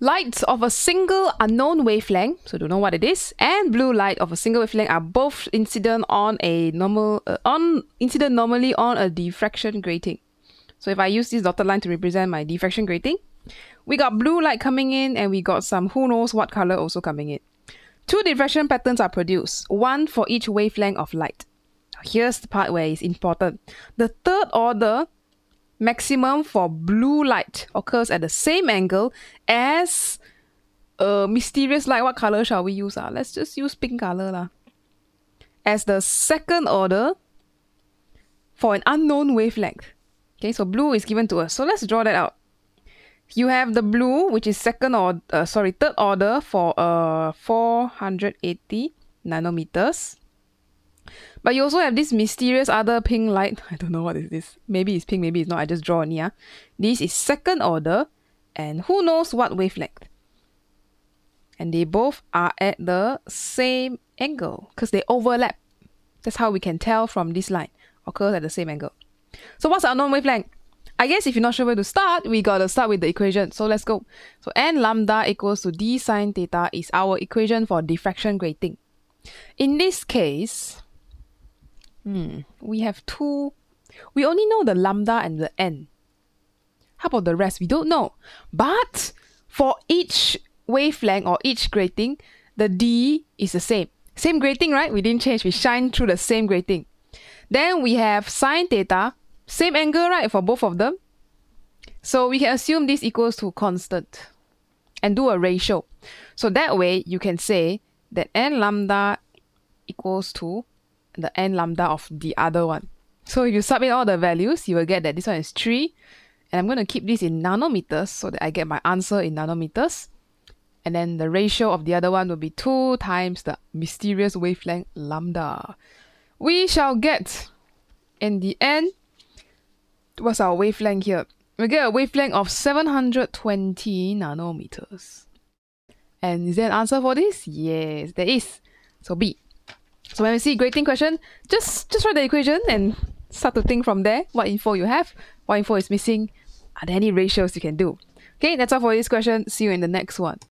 Lights of a single unknown wavelength, so don't know what it is, and blue light of a single wavelength are both incident on a normal normally on a diffraction grating. So if I use this dotted line to represent my diffraction grating, we got blue light coming in and we got some who knows what color also coming in. Two diffraction patterns are produced, one for each wavelength of light. Here's the part where it's important. The third order maximum for blue light occurs at the same angle as a mysterious light. What color shall we use? Let's just use pink color lah. As the second order for an unknown wavelength. Okay, so blue is given to us. So let's draw that out. You have the blue, which is third order for 480 nanometers. But you also have this mysterious other pink light. I don't know what is this. Maybe it's pink, maybe it's not. I just draw on here. This is second order and who knows what wavelength. And they both are at the same angle because they overlap. That's how we can tell from this line. Occurs at the same angle. So what's our known wavelength? I guess if you're not sure where to start, we gotta start with the equation. So let's go. So n lambda equals to d sine theta is our equation for diffraction grating. In this case, we have two. We only know the lambda and the n. How about the rest? We don't know. But for each wavelength or each grating, the d is the same. Same grating, right? We didn't change. We shine through the same grating. Then we have sine theta. Same angle, right, for both of them? So we can assume this equals to constant and do a ratio. So that way you can say that n lambda equals to the n lambda of the other one. So if you sub in all the values, you will get that this one is 3. And I'm going to keep this in nanometers so that I get my answer in nanometers. And then the ratio of the other one will be 2 times the mysterious wavelength lambda. We shall get, in the end, what's our wavelength here? We get a wavelength of 720 nanometers. And is there an answer for this? Yes, there is. So B. So when we see grating question, just write the equation and start to think from there what info you have, what info is missing, are there any ratios you can do. Okay, that's all for this question. See you in the next one.